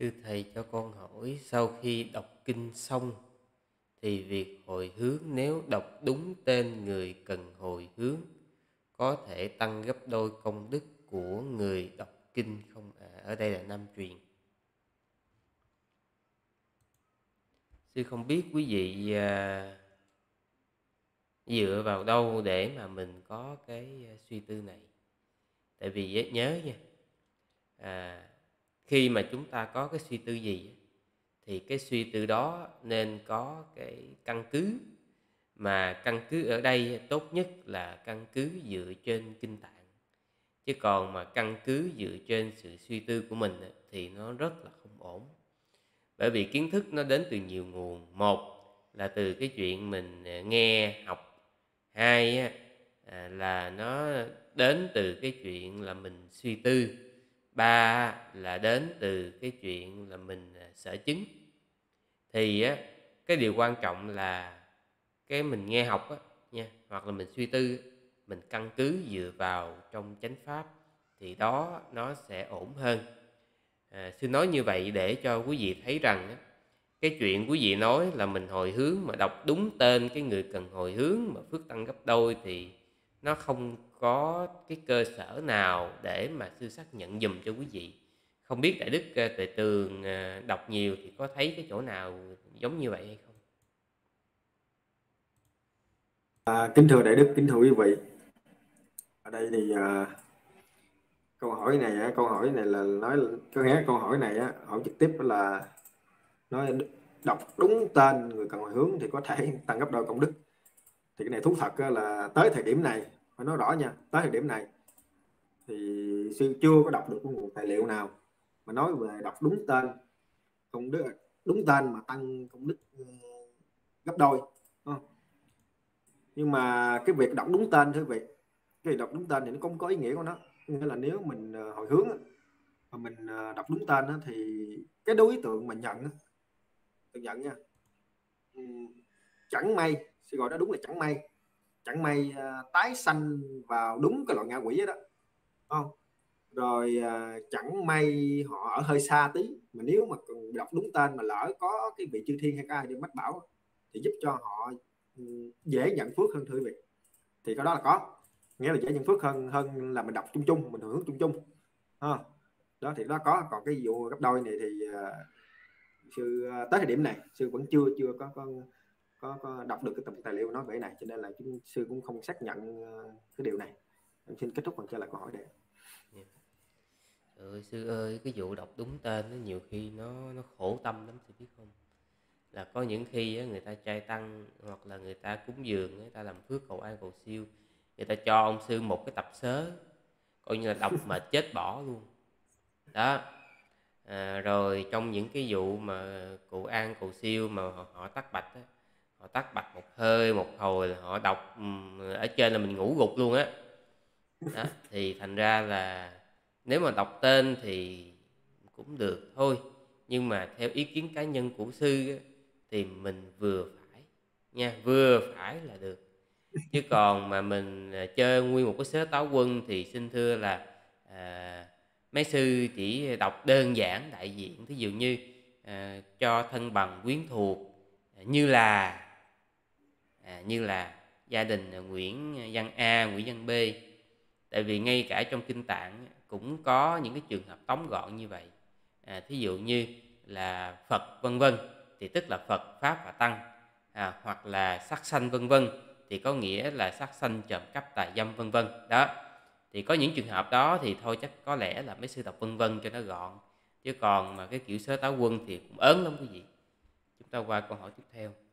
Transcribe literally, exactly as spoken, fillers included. Thưa Thầy cho con hỏi, sau khi đọc kinh xong thì việc hồi hướng nếu đọc đúng tên người cần hồi hướng có thể tăng gấp đôi công đức của người đọc kinh không ạ? À, ở đây là Nam truyền. Sư không biết quý vị à, dựa vào đâu để mà mình có cái suy tư này. Tại vì nhớ nha, à, khi mà chúng ta có cái suy tư gì thì cái suy tư đó nên có cái căn cứ. Mà căn cứ ở đây tốt nhất là căn cứ dựa trên kinh tạng. Chứ còn mà căn cứ dựa trên sự suy tư của mình thì nó rất là không ổn. Bởi vì kiến thức nó đến từ nhiều nguồn. Một là từ cái chuyện mình nghe, học. Hai là nó đến từ cái chuyện là mình suy tư. Ba là đến từ cái chuyện là mình sở chứng. Thì cái điều quan trọng là cái mình nghe học á, nha, hoặc là mình suy tư, mình căn cứ dựa vào trong chánh pháp thì đó nó sẽ ổn hơn. À, xin nói như vậy để cho quý vị thấy rằng á, cái chuyện quý vị nói là mình hồi hướng mà đọc đúng tên cái người cần hồi hướng mà phước tăng gấp đôi thì nó không có cái cơ sở nào để mà sư xác nhận dùm cho quý vị. Không biết Đại Đức Tuệ Tường đọc nhiều thì có thấy cái chỗ nào giống như vậy hay không? À, kính thưa Đại Đức, kính thưa quý vị. Ở đây thì à, câu hỏi này, câu hỏi này là nói có nghĩa câu hỏi này hỏi trực tiếp là nói đọc đúng tên người cần hồi hướng thì có thể tăng gấp đôi công đức. Thì cái này thú thật là tới thời điểm này, phải nói rõ nha, tới thời điểm này thì sư chưa có đọc được cái nguồn tài liệu nào mà nói về đọc đúng tên công đức, đúng tên mà tăng công đức gấp đôi. Nhưng mà cái việc đọc đúng tên, thưa quý vị, cái việc đọc đúng tên thì nó không có ý nghĩa của nó. Nghĩa là nếu mình hồi hướng mà mình đọc đúng tên thì cái đối tượng mình nhận, tự nhận nha, chẳng may, sư gọi đó đúng là chẳng may, chẳng may tái sanh vào đúng cái loại ngạ quỷ đó, không? Rồi chẳng may họ ở hơi xa tí, mà nếu mà đọc đúng tên mà lỡ có cái vị chư thiên hay cái ai đi mách bảo thì giúp cho họ dễ nhận phước hơn, thưa quý vị. Thì cái đó là có, nghĩa là dễ nhận phước hơn hơn là mình đọc chung chung, mình hưởng chung chung à, đó thì nó có. Còn cái vụ gấp đôi này thì uh, sư uh, tới thời điểm này sư vẫn chưa chưa có có, có, có đọc được cái tập tài liệu nói về này, cho nên là chúng, sư cũng không xác nhận uh, cái điều này. Em xin kết thúc phần trả lời câu hỏi để yeah. Ừ, sư ơi, cái vụ đọc đúng tên nó nhiều khi nó nó khổ tâm lắm, sư biết không? Là có những khi người ta trai tăng hoặc là người ta cúng dường, người ta làm phước cầu an cầu siêu, người ta cho ông sư một cái tập sớ coi như là đọc mà chết bỏ luôn đó. À, rồi trong những cái vụ mà cầu an cầu siêu mà họ, họ tắt bạch đó, họ tắt bạch một hơi một hồi là họ đọc ở trên là mình ngủ gục luôn á đó. Đó, thì thành ra là nếu mà đọc tên thì cũng được thôi, nhưng mà theo ý kiến cá nhân của sư đó, thì mình vừa phải nha, vừa phải là được. Chứ còn mà mình chơi nguyên một cái sớ táo quân thì xin thưa là à, mấy sư chỉ đọc đơn giản đại diện, thí dụ như à, cho thân bằng quyến thuộc như là à, như là gia đình Nguyễn Văn A, Nguyễn Văn B. Tại vì ngay cả trong kinh tạng cũng có những cái trường hợp tóm gọn như vậy. À, thí dụ như là Phật vân vân thì tức là Phật, Pháp và Tăng, à, hoặc là sắc sanh vân vân thì có nghĩa là sát sanh, trộm cắp, tà dâm vân vân đó. Thì có những trường hợp đó thì thôi chắc có lẽ là mấy sư đọc vân vân cho nó gọn, chứ còn mà cái kiểu sớ táo quân thì cũng ớn lắm quý vị. Chúng ta qua câu hỏi tiếp theo.